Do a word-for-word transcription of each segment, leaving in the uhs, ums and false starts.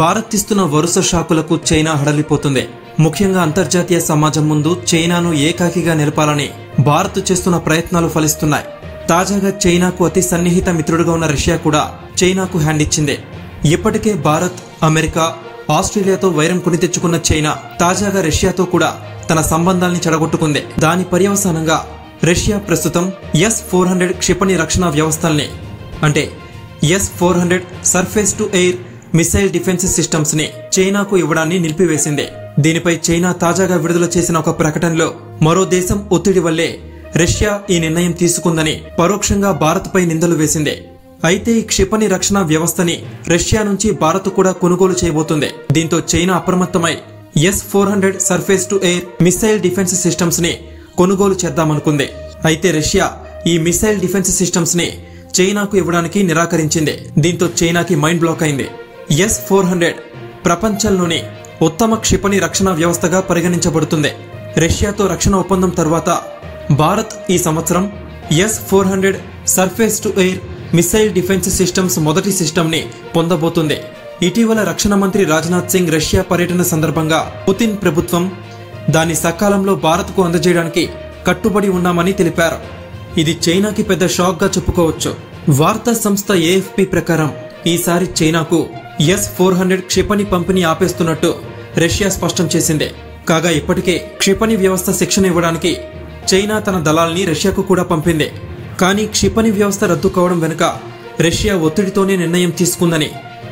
భారత్ ఇస్తున్న వరుస షాకులకు చైనా హడలిపోతుంది. ముఖ్యంగా అంతర్జాతీయ సమాజం ముందు చైనాను ఏకాకిగా నిలపాలని భారత్ చేస్తున్న ప్రయత్నాలు ఫలిస్తున్నాయి. తాజాగా చైనాకు అతి సన్నిహిత మిత్రుడుగా ఉన్న రష్యా కూడా చైనాకు హ్యాండ్ ఇచ్చింది. ఇప్పటికే భారత్, అమెరికా, ఆస్ట్రేలియాతో వైరం కొని తెచ్చుకున్న చైనా తాజాగా రష్యాతో కూడా తన సంబంధాల్ని చెడగొట్టుకుంది. దాని పర్యవసానంగా రష్యా ప్రస్తుతం ఎస్ ఫోర్ హండ్రెడ్ క్షిపణి రక్షణ వ్యవస్థల్ని, అంటే S four hundred surface to air missile defence systems ని చైనాకు ఇవ్వడాన్ని నిలిపివేసింది. దీనిపై చైనా తాజాగా విడుదల చేసిన ఒక ప్రకటనలో మరో దేశం ఒత్తిడి వల్లే రష్యా ఈ నిర్ణయం తీసుకుందని పరోక్షంగా భారత్పై నిందలు వేసింది. అయితే ఈ క్షిపణి రక్షణ వ్యవస్థని రష్యా నుంచి భారత్ కూడా కొనుగోలు చేయబోతుంది. దీంతో చైనా అప్రమత్తమై S four hundred surface to air missile defence systems ని కొనుగోలు చేద్దామనుకుంది. అయితే రష్యా ఈ మిసైల్ డిఫెన్స్ సిస్టమ్స్ ని చైనాకు ఇవ్వడానికి నిరాకరించింది. దీంతో చైనాకి మైండ్ బ్లాక్ అయింది. ఎస్ ఫోర్ హండ్రెడ్ ప్రపంచంలోనే ఉత్తమ క్షిపణి రక్షణ వ్యవస్థగా పరిగణించబడుతుంది. రష్యాతో రక్షణ ఒప్పందం తర్వాత భారత్ ఈ సంవత్సరం S four hundred surface to air missile defence systems మొదటి సిస్టమ్ని పొందబోతుంది. ఇటీవల రక్షణ మంత్రి రాజ్నాథ్ సింగ్ రష్యా పర్యటన సందర్భంగా పుతిన్ ప్రభుత్వం దాన్ని సకాలంలో భారత్కు అందజేయడానికి కట్టుబడి ఉన్నామని తెలిపారు. ఇది చైనాకి పెద్ద షాక్గా చెప్పుకోవచ్చు. వార్తా సంస్థ ఏఎఫ్పి ప్రకారం ఈసారి చైనాకు ఎస్ ఫోర్ హండ్రెడ్ క్షిపణి పంపిణీ ఆపేస్తున్నట్టు రష్యా స్పష్టం చేసింది. కాగా ఇప్పటికే క్షిపణి వ్యవస్థ శిక్షణ ఇవ్వడానికి చైనా తన దళాల్ని రష్యాకు కూడా పంపింది. కానీ క్షిపణి వ్యవస్థ రద్దు కావడం వెనుక రష్యా ఒత్తిడితోనే నిర్ణయం తీసుకుందని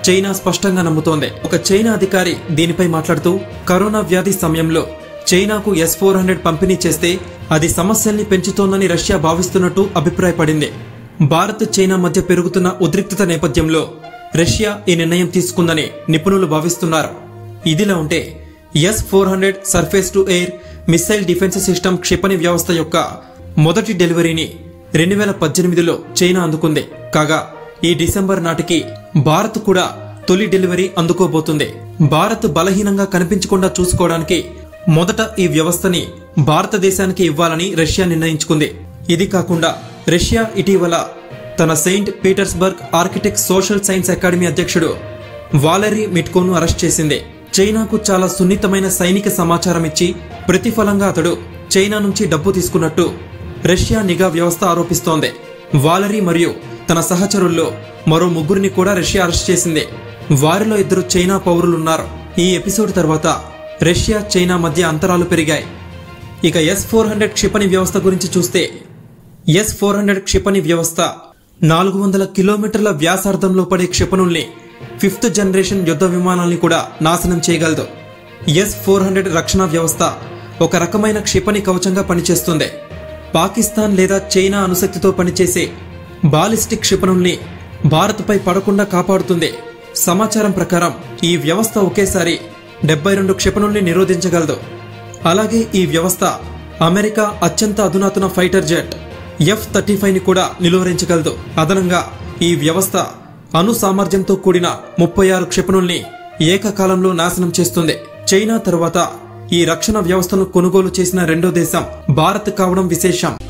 చైనా స్పష్టంగా నమ్ముతోంది. ఒక చైనా అధికారి దీనిపై మాట్లాడుతూ, కరోనా వ్యాధి సమయంలో చైనాకు ఎస్ ఫోర్ హండ్రెడ్ పంపిణీ చేస్తే అది సమస్యల్ని పెంచుతోందని రష్యా భావిస్తున్నట్టు అభిప్రాయపడింది. భారత్, చైనా మధ్య పెరుగుతున్న ఉద్రిక్తత నేపథ్యంలో రష్యా ఈ నిర్ణయం తీసుకుందని నిపుణులు భావిస్తున్నారు. ఇదిలా ఉంటే S four hundred surface to air missile defence system క్షిపణి వ్యవస్థ యొక్క మొదటి డెలివరీని రెండు వేల పద్దెనిమిదిలో చైనా అందుకుంది. కాగా ఈ డిసెంబర్ నాటికి భారత్ కూడా తొలి డెలివరీ అందుకోబోతుంది. భారత్ బలహీనంగా కనిపించకుండా చూసుకోవడానికి మొదట ఈ వ్యవస్థని భారతదేశానికి ఇవ్వాలని రష్యా నిర్ణయించుకుంది. ఇది కాకుండా రష్యా ఇటీవల తన Saint Petersburg architect social science academy అధ్యక్షుడు వాలరీ మిట్కోను అరెస్ట్ చేసింది. చైనాకు చాలా సున్నితమైన సైనిక సమాచారం ఇచ్చి ప్రతిఫలంగా అతడు చైనా నుంచి డబ్బు తీసుకున్నట్టు రష్యా నిఘా వ్యవస్థ ఆరోపిస్తోంది. వాలరీ మరియు తన సహచరుల్లో మరో ముగ్గురిని కూడా రష్యా అరెస్ట్ చేసింది. వారిలో ఇద్దరు చైనా పౌరులున్నారు. ఈ ఎపిసోడ్ తర్వాత రష్యా, చైనా మధ్య అంతరాలు పెరిగాయి. ఇక ఎస్ ఫోర్ హండ్రెడ్ క్షిపణి వ్యవస్థ గురించి చూస్తే, ఎస్ ఫోర్ హండ్రెడ్ క్షిపణి వ్యవస్థ నాలుగు వందల కిలోమీటర్ల వ్యాసార్థంలో పడే క్షిపణుల్ని, ఫిఫ్త్ జనరేషన్ యుద్ధ విమానాల్ని కూడా నాశనం చేయగలదు. ఎస్ ఫోర్ హండ్రెడ్ రక్షణ వ్యవస్థ ఒక రకమైన క్షిపణి కవచంగా పనిచేస్తుంది. పాకిస్తాన్ లేదా చైనా అనుశక్తితో పనిచేసే బాలిస్టిక్ క్షిపణుల్ని భారత్పై పడకుండా కాపాడుతుంది. సమాచారం ప్రకారం ఈ వ్యవస్థ ఒకేసారి డెబ్బై రెండు క్షిపణుల్ని నిరోధించగలదు. అలాగే ఈ వ్యవస్థ అమెరికా అత్యంత అధునాతన fighter jet F thirty five ని కూడా నిలువరించగలదు. అదనంగా ఈ వ్యవస్థ అణు సామర్థ్యంతో కూడిన ముప్పై ఆరు క్షిపణుల్ని ఏకకాలంలో నాశనం చేస్తుంది. చైనా తర్వాత ఈ రక్షణ వ్యవస్థను కొనుగోలు చేసిన రెండో దేశం భారత్ కావడం విశేషం.